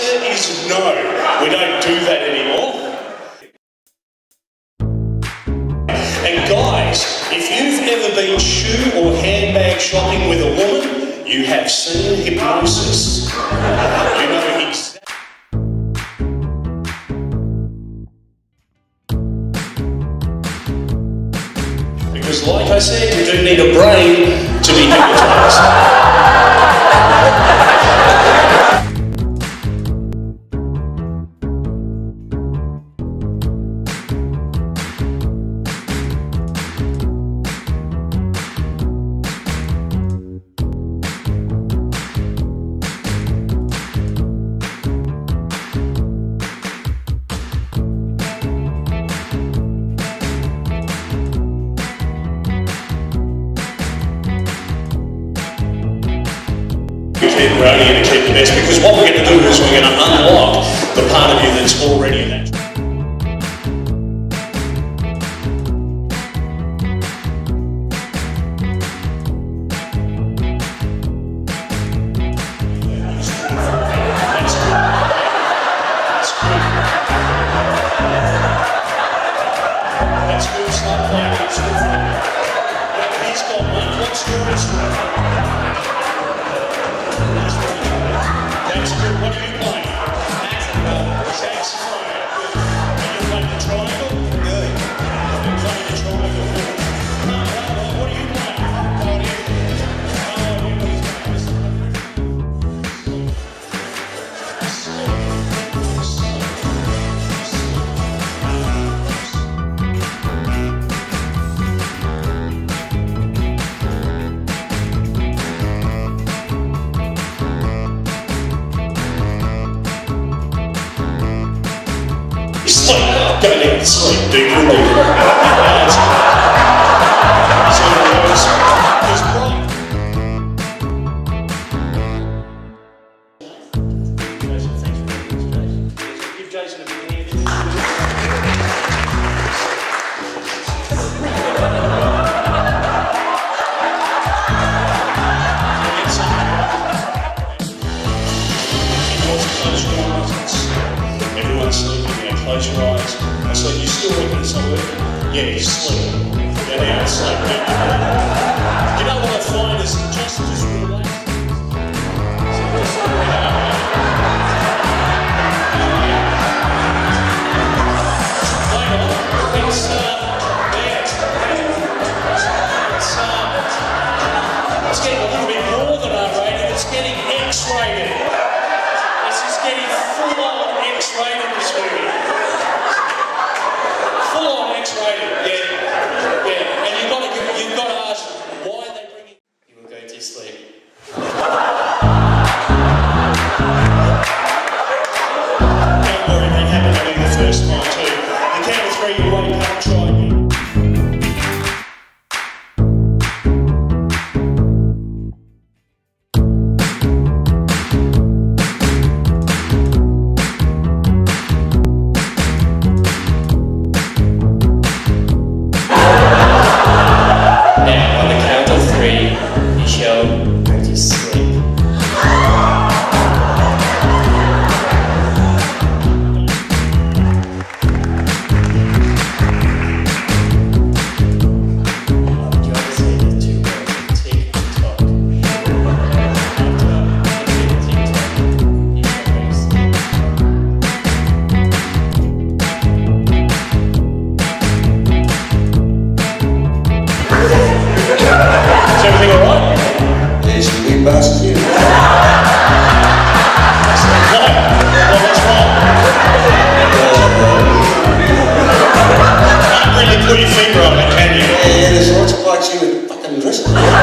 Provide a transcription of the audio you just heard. answer is no. We don't do that anymore. And guys, if you've ever been shoe or handbag shopping with a woman, you have seen hypnosis. You know exactly. Because like I said, you do need a brain to be hypnotized. We're only going to keep the best, because what we're going to do is we're going to unlock the part of you that's already in that. That's good stuff. He's got one. What's yours? That's good. What are you playing? Saxophone. Are you playing the triangle? Good. You're playing the triangle. What are you playing? Go down and sleep, dude. You're leaving. Give Jason a big hand. Everyone's sleeping now. Close your eyes. So you still reckon it's not working? Yeah, you sleep. Go down and sleep. You know what I find is just relax. It's getting a little bit more than R-rated. It's getting X-rated. This is getting full-on X-rated this week. Yeah, yeah. And you've got to ask why they bring it. You will go to sleep. Don't worry, that happened to me the first time too. The count of three, you won't have to try again. Put your finger on it, can you? Yeah, there's lots of blokes here with fucking dresses.